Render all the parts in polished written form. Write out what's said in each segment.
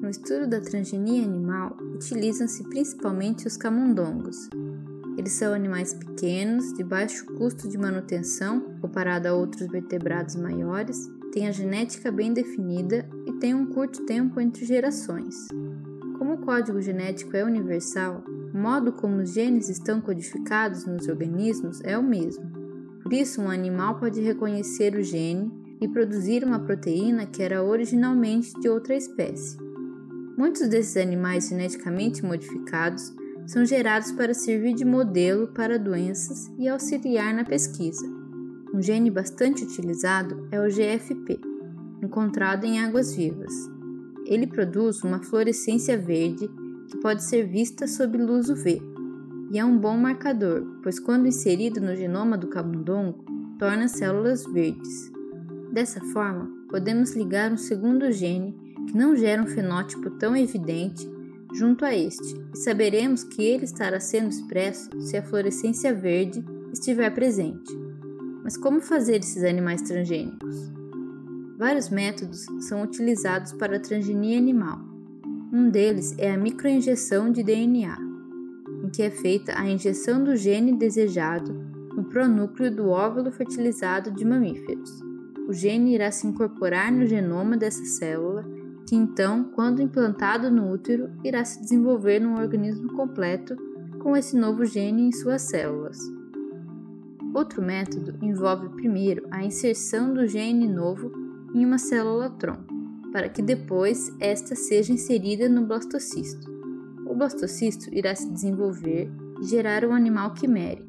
No estudo da transgenia animal, utilizam-se principalmente os camundongos. Eles são animais pequenos, de baixo custo de manutenção comparado a outros vertebrados maiores, têm a genética bem definida e têm um curto tempo entre gerações. Como o código genético é universal, o modo como os genes estão codificados nos organismos é o mesmo. Por isso, um animal pode reconhecer o gene e produzir uma proteína que era originalmente de outra espécie. Muitos desses animais geneticamente modificados são gerados para servir de modelo para doenças e auxiliar na pesquisa. Um gene bastante utilizado é o GFP, encontrado em águas-vivas. Ele produz uma fluorescência verde que pode ser vista sob luz UV, e é um bom marcador, pois quando inserido no genoma do camundongo, torna as células verdes. Dessa forma, podemos ligar um segundo gene, que não gera um fenótipo tão evidente, junto a este, e saberemos que ele estará sendo expresso se a fluorescência verde estiver presente. Mas como fazer esses animais transgênicos? Vários métodos são utilizados para a transgenia animal. Um deles é a microinjeção de DNA, em que é feita a injeção do gene desejado no pronúcleo do óvulo fertilizado de mamíferos. O gene irá se incorporar no genoma dessa célula, que então, quando implantado no útero, irá se desenvolver num organismo completo com esse novo gene em suas células. Outro método envolve primeiro a inserção do gene novo em uma célula-tronco, para que depois esta seja inserida no blastocisto. O blastocisto irá se desenvolver e gerar um animal quimera.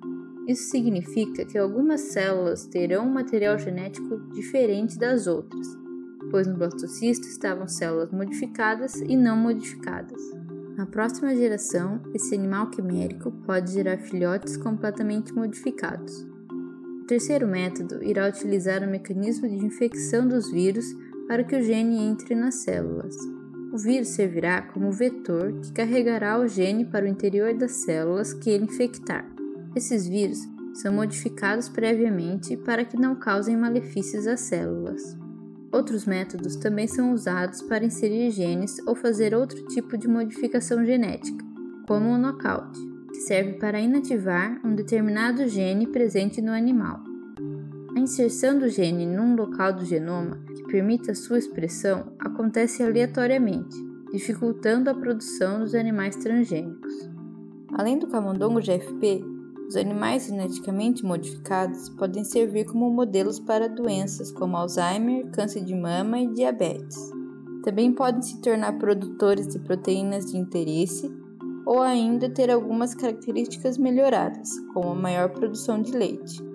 Isso significa que algumas células terão um material genético diferente das outras, pois no blastocisto estavam células modificadas e não modificadas. Na próxima geração, esse animal quimérico pode gerar filhotes completamente modificados. O terceiro método irá utilizar o mecanismo de infecção dos vírus para que o gene entre nas células. O vírus servirá como vetor que carregará o gene para o interior das células que ele infectar. Esses vírus são modificados previamente para que não causem malefícios às células. Outros métodos também são usados para inserir genes ou fazer outro tipo de modificação genética, como o knockout, que serve para inativar um determinado gene presente no animal. A inserção do gene num local do genoma que permita sua expressão acontece aleatoriamente, dificultando a produção dos animais transgênicos. Além do camundongo GFP, os animais geneticamente modificados podem servir como modelos para doenças como Alzheimer, câncer de mama e diabetes. Também podem se tornar produtores de proteínas de interesse ou ainda ter algumas características melhoradas, como a maior produção de leite.